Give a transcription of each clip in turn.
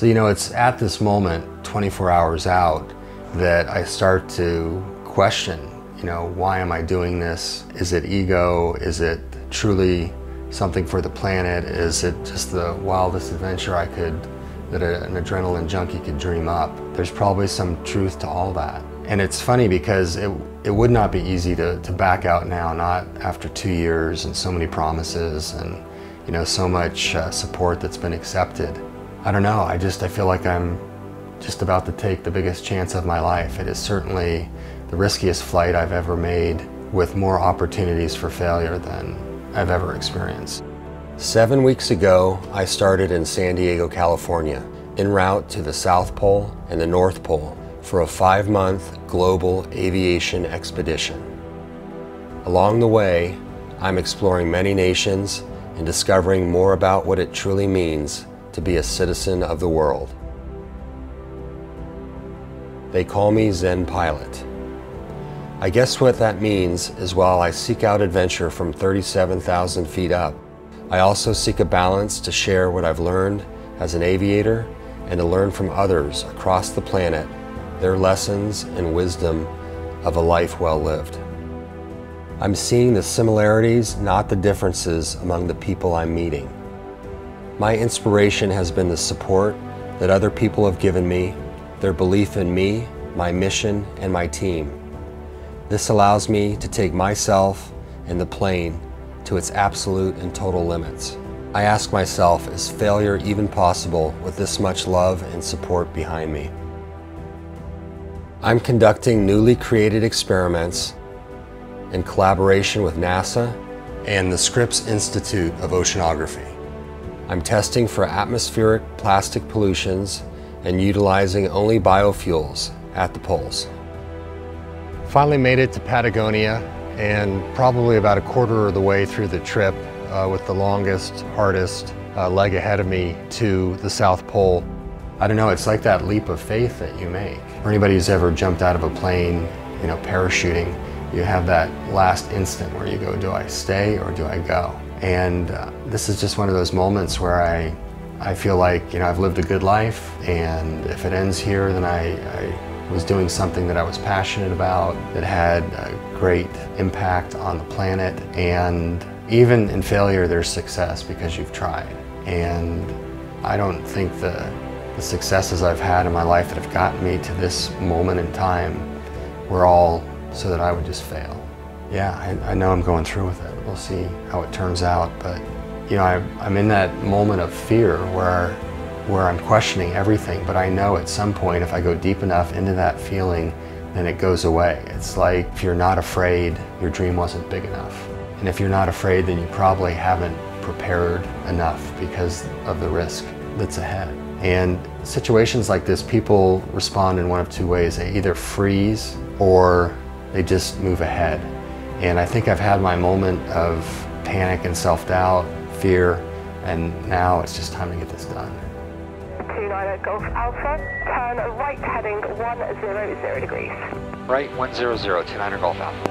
So, you know, it's at this moment, 24 hours out, that I start to question, you know, why am I doing this? Is it ego? Is it truly something for the planet? Is it just the wildest adventure I could, that an adrenaline junkie could dream up? There's probably some truth to all that. And it's funny because it would not be easy to back out now, not after 2 years and so many promises and, you know, so much support that's been accepted. I don't know, I feel like I'm just about to take the biggest chance of my life. It is certainly the riskiest flight I've ever made, with more opportunities for failure than I've ever experienced. 7 weeks ago, I started in San Diego, California, en route to the South Pole and the North Pole for a 5-month global aviation expedition. Along the way, I'm exploring many nations and discovering more about what it truly means to be a citizen of the world. They call me Zen Pilot. I guess what that means is while I seek out adventure from 37,000 feet up, I also seek a balance to share what I've learned as an aviator and to learn from others across the planet their lessons and wisdom of a life well lived. I'm seeing the similarities, not the differences, among the people I'm meeting. My inspiration has been the support that other people have given me, their belief in me, my mission, and my team. This allows me to take myself and the plane to its absolute and total limits. I ask myself, is failure even possible with this much love and support behind me? I'm conducting newly created experiments in collaboration with NASA and the Scripps Institute of Oceanography. I'm testing for atmospheric plastic pollutions and utilizing only biofuels at the poles. Finally made it to Patagonia, and probably about a quarter of the way through the trip, with the longest, hardest leg ahead of me to the South Pole. I don't know, it's like that leap of faith that you make. For anybody who's ever jumped out of a plane, you know, parachuting, you have that last instant where you go, do I stay or do I go? And this is just one of those moments where I feel like, you know, I've lived a good life, and if it ends here, then I was doing something that I was passionate about, that had a great impact on the planet. And even in failure, there's success because you've tried. And I don't think the successes I've had in my life that have gotten me to this moment in time were all so that I would just fail. Yeah, I know I'm going through with it. We'll see how it turns out. But, you know, I'm in that moment of fear where I'm questioning everything, but I know at some point if I go deep enough into that feeling, then it goes away. It's like if you're not afraid, your dream wasn't big enough. And if you're not afraid, then you probably haven't prepared enough because of the risk that's ahead. And situations like this, people respond in one of two ways. They either freeze or they just move ahead. And I think I've had my moment of panic and self-doubt, fear, and now it's just time to get this done. 290 Golf Alpha, turn right heading 100 degrees. Right 100, 290 Golf Alpha.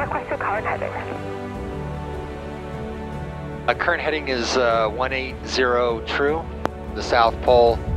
Request your current heading. Current heading is 180 true, the South Pole.